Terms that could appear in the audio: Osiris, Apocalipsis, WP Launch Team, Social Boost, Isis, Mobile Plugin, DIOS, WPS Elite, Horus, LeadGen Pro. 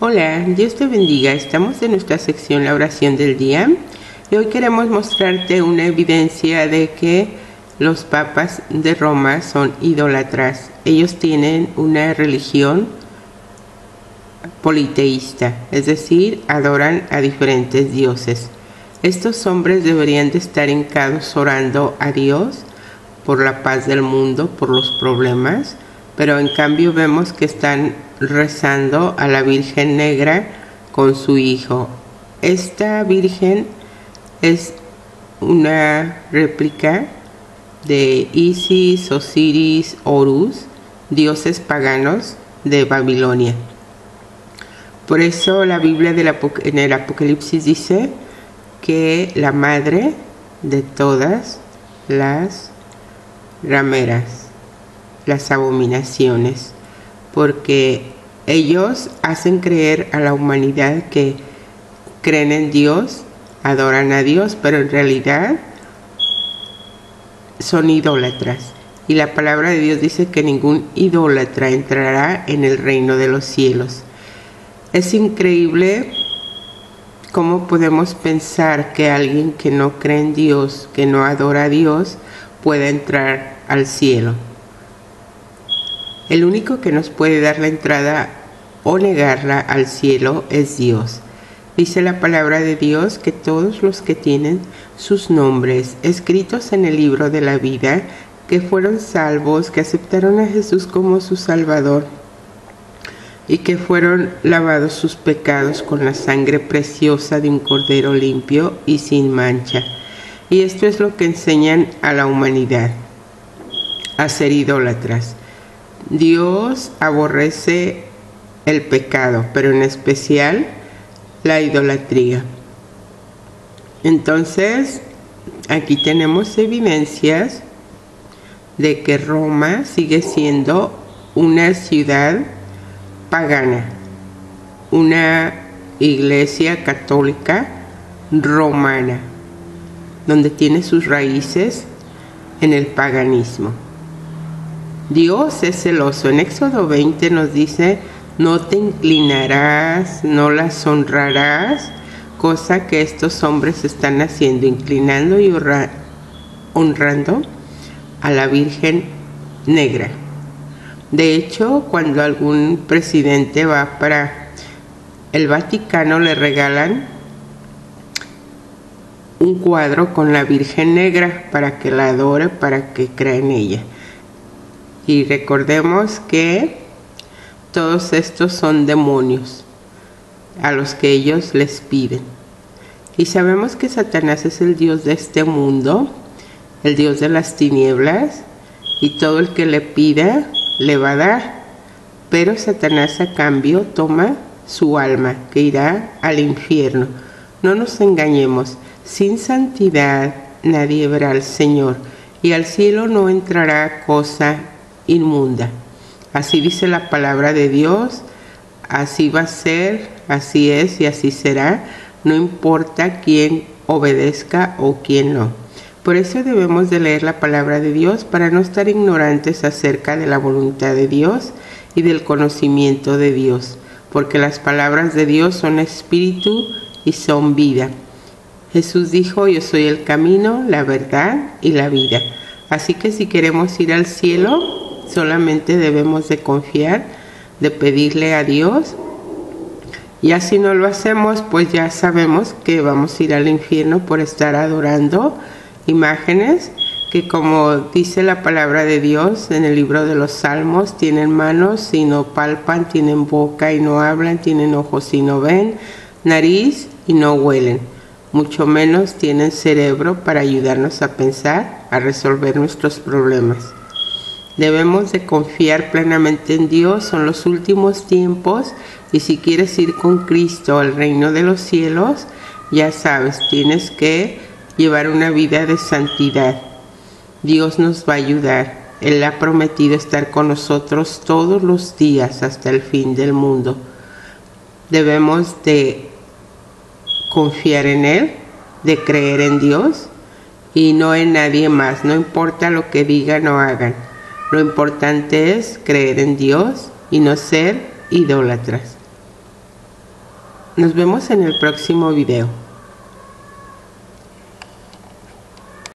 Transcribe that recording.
Hola, Dios te bendiga. Estamos en nuestra sección La Oración del Día. Y hoy queremos mostrarte una evidencia de que los papas de Roma son idólatras. Ellos tienen una religión politeísta, es decir, adoran a diferentes dioses. Estos hombres deberían de estar hincados orando a Dios por la paz del mundo, por los problemas, pero en cambio vemos que están rezando a la Virgen Negra con su hijo. Esta Virgen es una réplica de Isis, Osiris, Horus, dioses paganos de Babilonia. Por eso la Biblia en el Apocalipsis dice que la madre de todas las rameras, las abominaciones, porque ellos hacen creer a la humanidad que creen en Dios, adoran a Dios, pero en realidad son idólatras. Y la palabra de Dios dice que ningún idólatra entrará en el reino de los cielos. Es increíble cómo podemos pensar que alguien que no cree en Dios, que no adora a Dios, pueda entrar al cielo. El único que nos puede dar la entrada o negarla al cielo es Dios. Dice la palabra de Dios que todos los que tienen sus nombres escritos en el libro de la vida, que fueron salvos, que aceptaron a Jesús como su Salvador y que fueron lavados sus pecados con la sangre preciosa de un cordero limpio y sin mancha. Y esto es lo que enseñan a la humanidad, a ser idólatras. Dios aborrece el pecado, pero en especial la idolatría. Entonces, aquí tenemos evidencias de que Roma sigue siendo una ciudad pagana, una iglesia católica romana, donde tiene sus raíces en el paganismo. Dios es celoso. En Éxodo 20 nos dice: no te inclinarás, no las honrarás, cosa que estos hombres están haciendo, inclinando y honrando a la Virgen Negra. De hecho, cuando algún presidente va para el Vaticano, le regalan un cuadro con la Virgen Negra para que la adore, para que crea en ella. Y recordemos que todos estos son demonios a los que ellos les piden. Y sabemos que Satanás es el dios de este mundo, el dios de las tinieblas, y todo el que le pida le va a dar. Pero Satanás a cambio toma su alma, que irá al infierno. No nos engañemos, sin santidad nadie verá al Señor, y al cielo no entrará cosa inmunda. Así dice la palabra de Dios, así va a ser, así es y así será, no importa quién obedezca o quién no. Por eso debemos de leer la palabra de Dios para no estar ignorantes acerca de la voluntad de Dios y del conocimiento de Dios, porque las palabras de Dios son espíritu y son vida. Jesús dijo: yo soy el camino, la verdad y la vida. Así que si queremos ir al cielo, solamente debemos de confiar, de pedirle a Dios. Y así no lo hacemos, pues ya sabemos que vamos a ir al infierno por estar adorando imágenes que, como dice la palabra de Dios en el libro de los Salmos, tienen manos y no palpan, tienen boca y no hablan, tienen ojos y no ven, nariz y no huelen. Mucho menos tienen cerebro para ayudarnos a pensar, a resolver nuestros problemas. Debemos de confiar plenamente en Dios, son los últimos tiempos, y si quieres ir con Cristo al reino de los cielos, ya sabes, tienes que llevar una vida de santidad. Dios nos va a ayudar. Él ha prometido estar con nosotros todos los días hasta el fin del mundo. Debemos de confiar en Él, de creer en Dios y no en nadie más, no importa lo que digan o hagan. Lo importante es creer en Dios y no ser idólatras. Nos vemos en el próximo video.